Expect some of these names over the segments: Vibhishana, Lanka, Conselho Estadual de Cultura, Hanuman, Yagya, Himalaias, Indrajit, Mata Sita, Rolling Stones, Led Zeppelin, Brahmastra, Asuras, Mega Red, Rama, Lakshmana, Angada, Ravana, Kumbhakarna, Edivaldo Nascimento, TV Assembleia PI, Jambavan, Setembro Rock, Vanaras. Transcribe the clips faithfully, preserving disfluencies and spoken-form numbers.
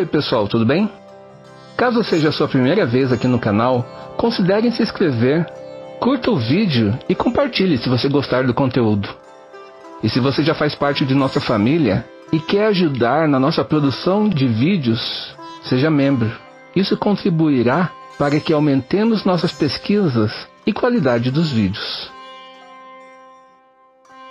Oi pessoal, tudo bem? Caso seja a sua primeira vez aqui no canal, considere se inscrever, curta o vídeo e compartilhe se você gostar do conteúdo. E se você já faz parte de nossa família e quer ajudar na nossa produção de vídeos, seja membro. Isso contribuirá para que aumentemos nossas pesquisas e qualidade dos vídeos.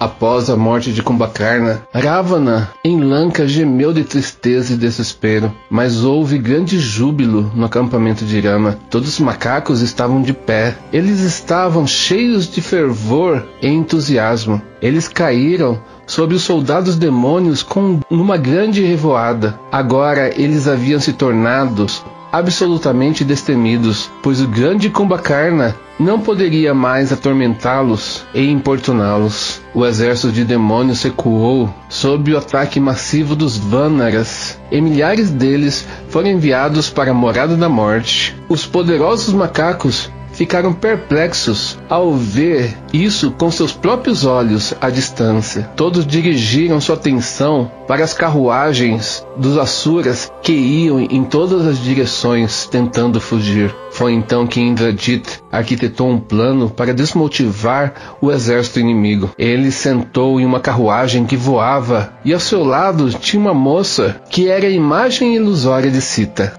Após a morte de Kumbhakarna, Ravana em Lanka gemeu de tristeza e desespero, mas houve grande júbilo no acampamento de Rama. Todos os macacos estavam de pé. Eles estavam cheios de fervor e entusiasmo. Eles caíram sobre os soldados demônios com uma grande revoada. Agora eles haviam se tornado absolutamente destemidos, pois o grande Kumbhakarna não poderia mais atormentá-los e importuná-los. O exército de demônios recuou sob o ataque massivo dos Vanaras, e milhares deles foram enviados para a Morada da Morte. Os poderosos macacos ficaram perplexos ao ver isso com seus próprios olhos à distância. Todos dirigiram sua atenção para as carruagens dos Asuras que iam em todas as direções tentando fugir. Foi então que Indrajit arquitetou um plano para desmotivar o exército inimigo. Ele sentou em uma carruagem que voava e ao seu lado tinha uma moça que era a imagem ilusória de Sita.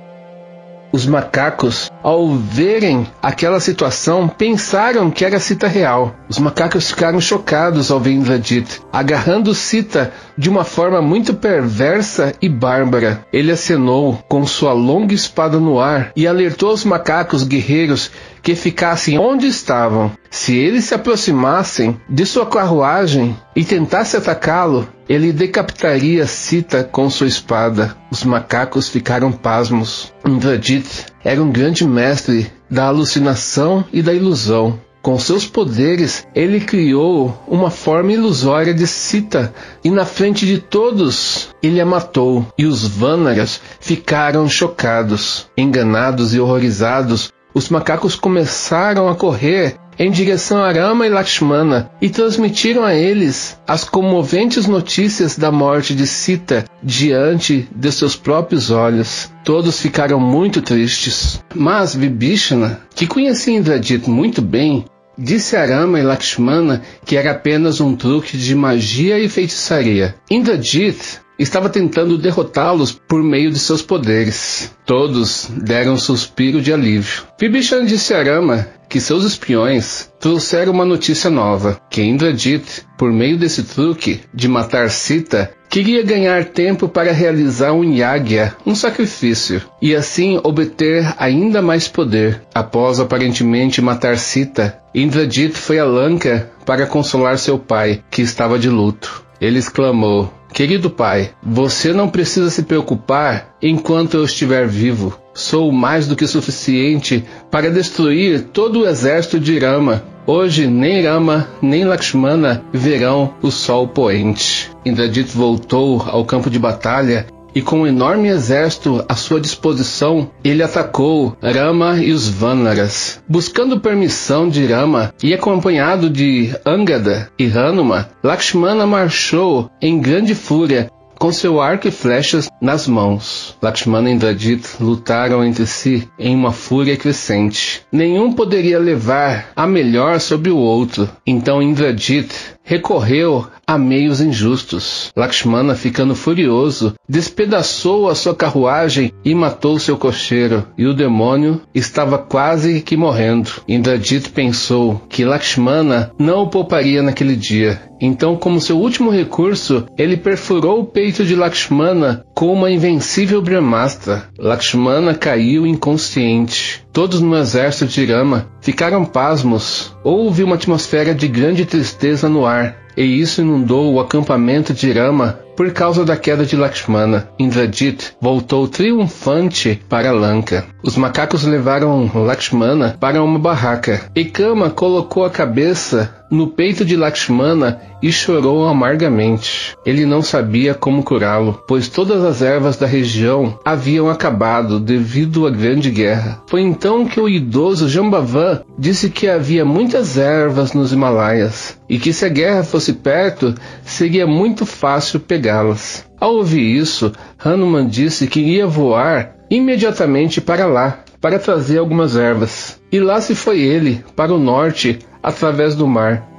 Os macacos, ao verem aquela situação, pensaram que era Sita real. Os macacos ficaram chocados ao ver Indrajit agarrando Sita de uma forma muito perversa e bárbara. Ele acenou com sua longa espada no ar e alertou os macacos guerreiros que ficassem onde estavam. Se eles se aproximassem de sua carruagem e tentasse atacá-lo, ele decapitaria Sita com sua espada. Os macacos ficaram pasmos. Indrajit era um grande mestre da alucinação e da ilusão. Com seus poderes, ele criou uma forma ilusória de Sita e na frente de todos ele a matou. E os Vanaras ficaram chocados, enganados e horrorizados. Os macacos começaram a correr em direção a Rama e Lakshmana e transmitiram a eles as comoventes notícias da morte de Sita diante de seus próprios olhos. Todos ficaram muito tristes. Mas Vibhishana, que conhecia Indrajit muito bem, disse a Rama e Lakshmana que era apenas um truque de magia e feitiçaria. Indrajit estava tentando derrotá-los por meio de seus poderes. Todos deram um suspiro de alívio. Vibhishana disse a Rama que seus espiões trouxeram uma notícia nova, que Indrajit, por meio desse truque de matar Sita, queria ganhar tempo para realizar um Yagya, um sacrifício, e assim obter ainda mais poder. Após aparentemente matar Sita, Indrajit foi a Lanka para consolar seu pai, que estava de luto. Ele exclamou: "Querido pai, você não precisa se preocupar enquanto eu estiver vivo. Sou mais do que suficiente para destruir todo o exército de Rama. Hoje nem Rama nem Lakshmana verão o sol poente." Indrajit voltou ao campo de batalha e com um enorme exército à sua disposição, ele atacou Rama e os Vanaras. Buscando permissão de Rama e acompanhado de Angada e Hanuman, Lakshmana marchou em grande fúria com seu arco e flechas nas mãos. Lakshmana e Indrajit lutaram entre si em uma fúria crescente. Nenhum poderia levar a melhor sobre o outro. Então Indrajit recorreu a meios injustos. Lakshmana, ficando furioso, despedaçou a sua carruagem e matou seu cocheiro, e o demônio estava quase que morrendo. Indrajit pensou que Lakshmana não o pouparia naquele dia. Então, como seu último recurso, ele perfurou o peito de Lakshmana com uma invencível Brahmastra. Lakshmana caiu inconsciente. Todos no exército de Rama ficaram pasmos. Houve uma atmosfera de grande tristeza no ar, e isso inundou o acampamento de Rama por causa da queda de Lakshmana. Indrajit voltou triunfante para Lanka. Os macacos levaram Lakshmana para uma barraca. Ekama colocou a cabeça no peito de Lakshmana e chorou amargamente. Ele não sabia como curá-lo, pois todas as ervas da região haviam acabado devido à grande guerra. Foi então que o idoso Jambavan disse que havia muitas ervas nos Himalaias e que se a guerra fosse perto, seria muito fácil pegar. pegá-las. Ao ouvir isso, Hanuman disse que iria voar imediatamente para lá, para trazer algumas ervas. E lá se foi ele, para o norte, através do mar.